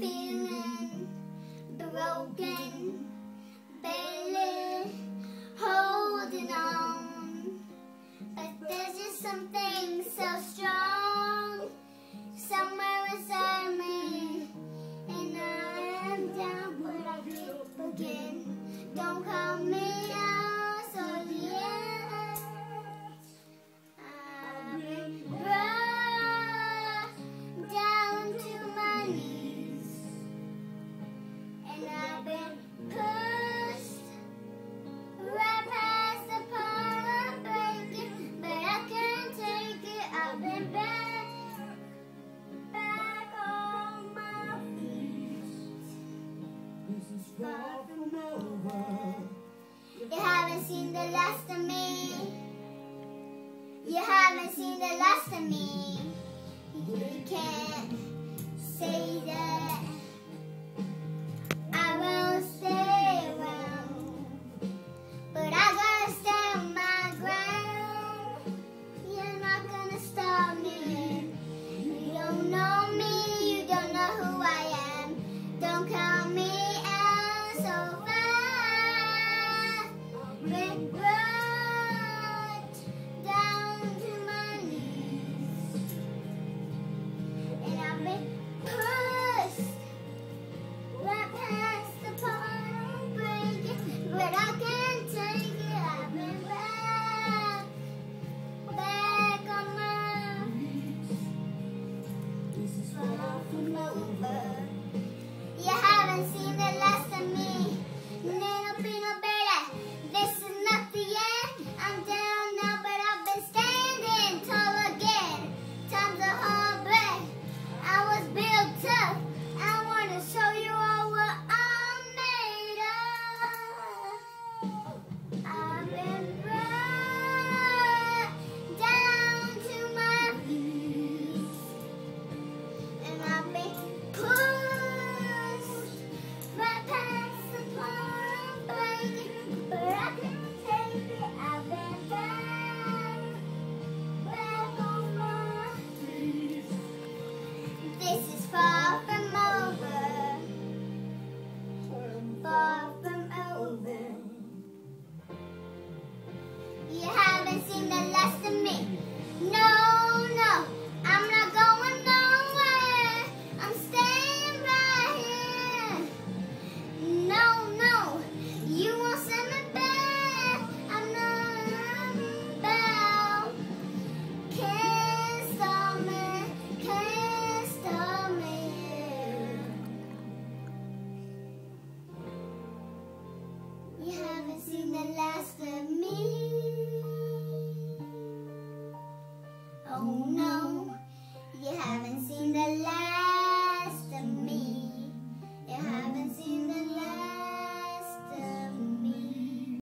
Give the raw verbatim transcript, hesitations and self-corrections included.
feeling broken, barely holding on, but there's just something so strong somewhere inside me, and I'm down where I get again. Don't call me out, so yeah, I've been brought down to my knees, and I've been pushed right past the point of breaking, but I can't take it. I've been back, back on my feet. This is far from over. You haven't seen the last of me. You haven't seen the last of me. You can't say that I won't stay around, but I gotta stand my ground. You're not gonna stop me. You don't know me. You don't know who I am. Don't call me out so fast. Been brought down to my knees, and I've been pushed right past the point of breaking, but I can't take it. I've been back, back on my feet. This is far from over. You haven't seen the last of me, little peanut butter. This is not the end. I'm down now, but I've been standing tall again. Time's a hard break. I was built tough. I wanna show you all what I'm made of. I've been brought down to my knees, and I've been pushed right past the point of breaking, but I can't take it. I've been back, back on my feet. This is far from over, far from over. You haven't seen the last of me. No, no, I'm not going nowhere. I'm staying right here. No, no, you won't send me back. I'm not bound. Can't stop me, can't stop me. You haven't seen the last of me.